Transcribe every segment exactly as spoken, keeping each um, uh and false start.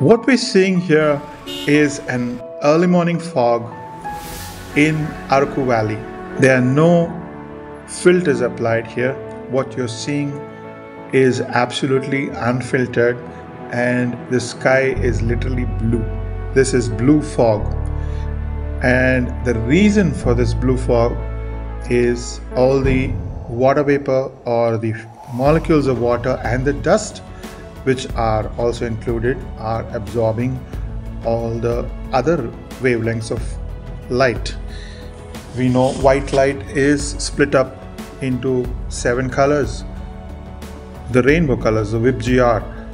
What we're seeing here is an early morning fog in Araku Valley. There are no filters applied here. What you're seeing is absolutely unfiltered, and the sky is literally blue. This is blue fog, and the reason for this blue fog is all the water vapor or the molecules of water and the dust, which are also included, are absorbing all the other wavelengths of light. We know white light is split up into seven colors, the rainbow colors, the V I B G Y O R.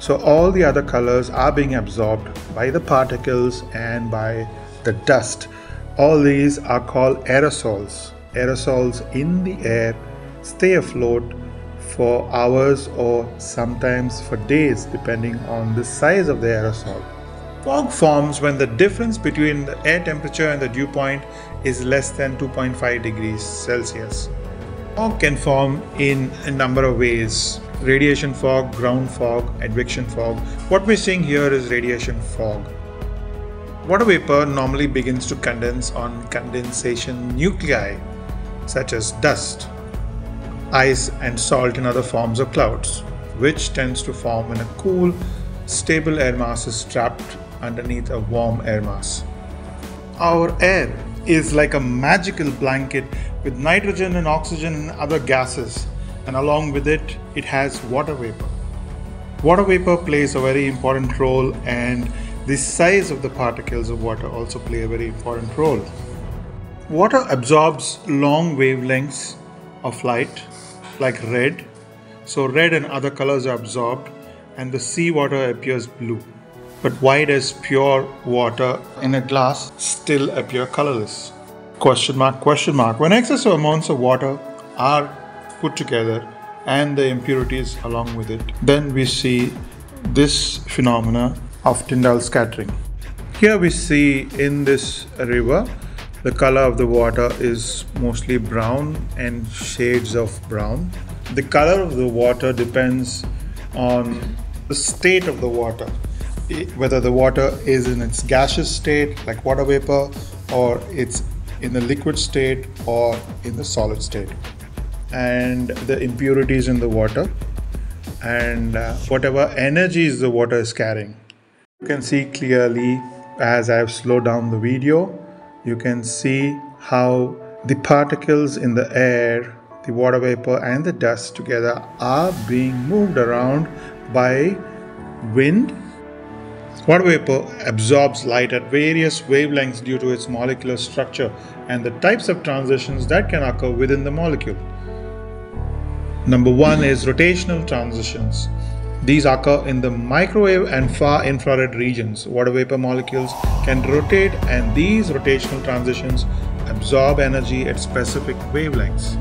So all the other colors are being absorbed by the particles and by the dust. All these are called aerosols. Aerosols in the air stay afloat for hours or sometimes for days, depending on the size of the aerosol. Fog forms when the difference between the air temperature and the dew point is less than two point five degrees Celsius. Fog can form in a number of ways: radiation fog, ground fog, advection fog. What we're seeing here is radiation fog. Water vapor normally begins to condense on condensation nuclei such as dust, ice and salt, and other forms of clouds, which tends to form when a cool, stable air mass is trapped underneath a warm air mass. Our air is like a magical blanket with nitrogen and oxygen and other gases, and along with it, it has water vapor. Water vapor plays a very important role, and the size of the particles of water also play a very important role. Water absorbs long wavelengths of light, like red. So red and other colors are absorbed, and the sea water appears blue. But why does pure water in a glass still appear colorless? Question mark, question mark. When excessive amounts of water are put together and the impurities along with it, then we see this phenomena of Tyndall scattering. Here we see in this river, the color of the water is mostly brown and shades of brown. The color of the water depends on the state of the water, whether the water is in its gaseous state like water vapor, or it's in the liquid state or in the solid state, and the impurities in the water, and uh, whatever energies the water is carrying. You can see clearly, as I have slowed down the video, you can see how the particles in the air, the water vapor and the dust together are being moved around by wind. Water vapor absorbs light at various wavelengths due to its molecular structure and the types of transitions that can occur within the molecule. Number one is rotational transitions. These occur in the microwave and far infrared regions. Water vapor molecules can rotate, and these rotational transitions absorb energy at specific wavelengths.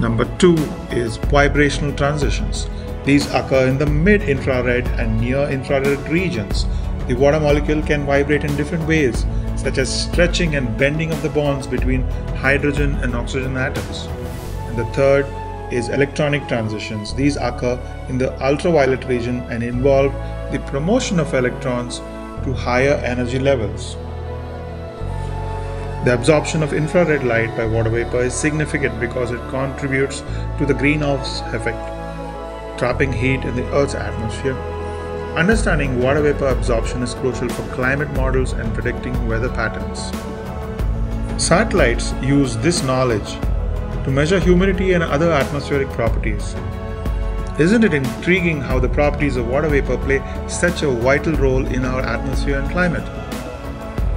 Number two is vibrational transitions. These occur in the mid-infrared and near-infrared regions. The water molecule can vibrate in different ways, such as stretching and bending of the bonds between hydrogen and oxygen atoms. And the third is electronic transitions. These occur in the ultraviolet region and involve the promotion of electrons to higher energy levels. The absorption of infrared light by water vapor is significant because it contributes to the greenhouse effect, trapping heat in the Earth's atmosphere. Understanding water vapor absorption is crucial for climate models and predicting weather patterns. Satellites use this knowledge to measure humidity and other atmospheric properties. Isn't it intriguing how the properties of water vapor play such a vital role in our atmosphere and climate?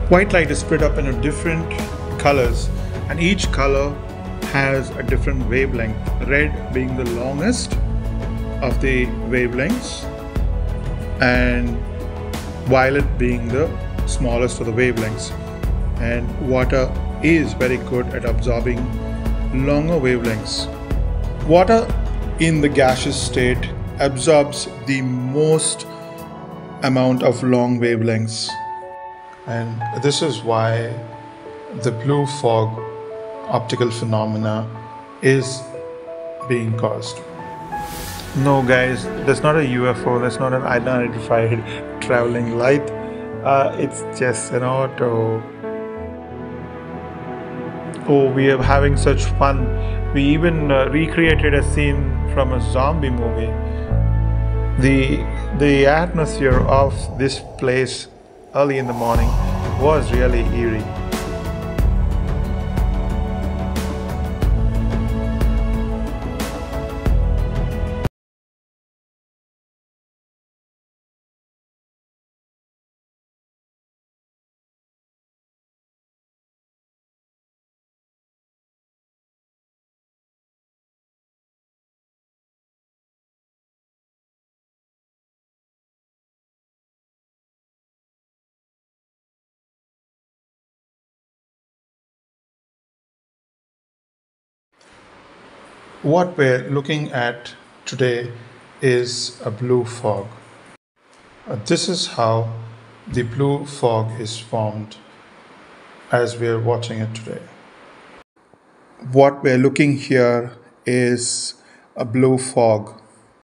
White light is split up into different colors, and each color has a different wavelength, red being the longest of the wavelengths and violet being the smallest of the wavelengths. And water is very good at absorbing longer wavelengths. Water in the gaseous state absorbs the most amount of long wavelengths, and this is why the blue fog optical phenomena is being caused. No guys, that's not a U F O, that's not an unidentified traveling light. Uh, it's just, you know, to, oh, we are having such fun. We even uh, recreated a scene from a zombie movie. The, the atmosphere of this place early in the morning was really eerie. What we're looking at today is a blue fog. Uh, this is how the blue fog is formed as we're watching it today. What we're looking here is a blue fog.